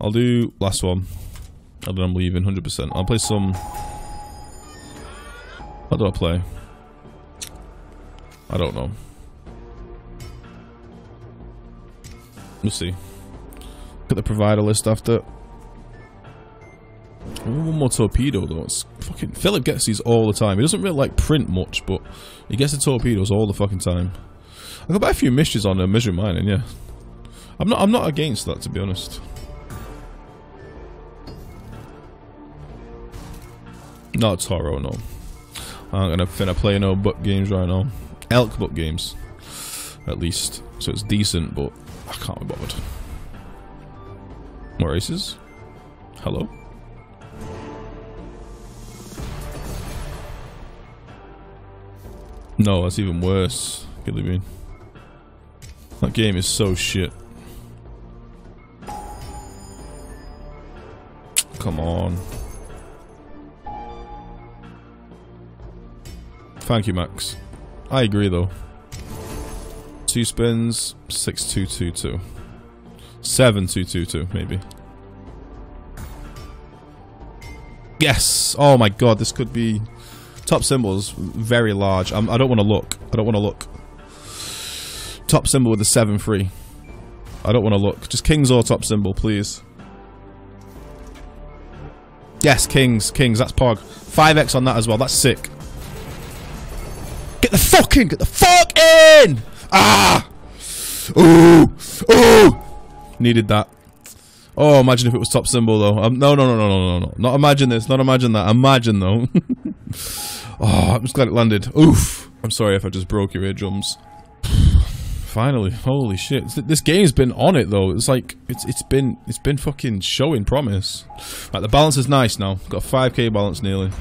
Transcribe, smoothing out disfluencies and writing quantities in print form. I'll do last one. And then I'm leaving 100%. I'll play some. What do I play? I don't know. We'll see. Look at the provider list after. One more torpedo though. It's fucking Philip gets these all the time. He doesn't really like print much, but he gets the torpedoes all the fucking time. I got buy a few missions on a misery mining, yeah. I'm not against that, to be honest. Not Toro, no. I'm gonna finna play no butt games right now. Elk butt games. At least. So it's decent, but I can't be bothered. More aces? Hello? No, that's even worse. Get what I mean. That game is so shit. Come on. Thank you, Max. I agree, though. 2 spins, 6-2-2-2. 7-2-2-2, maybe. Yes! Oh my god, this could be... Top symbol's very large. I don't want to look. I don't want to look. Top symbol with a 7-3. I don't want to look. Just kings or top symbol, please. Yes, kings. Kings, that's Pog. 5x on that as well. That's sick. Get the fuck in! Get the fuck in! Ah! Ooh! Ooh! Needed that. Oh, imagine if it was top symbol though. No, no, no, no, no, no, no. Not imagine this. Not imagine that. Imagine though. Oh, I'm just glad it landed. Oof. I'm sorry if I just broke your eardrums. Finally, holy shit! This game's been on it though. It's like it's been fucking showing promise. Right, the balance is nice now. Got a 5k balance nearly.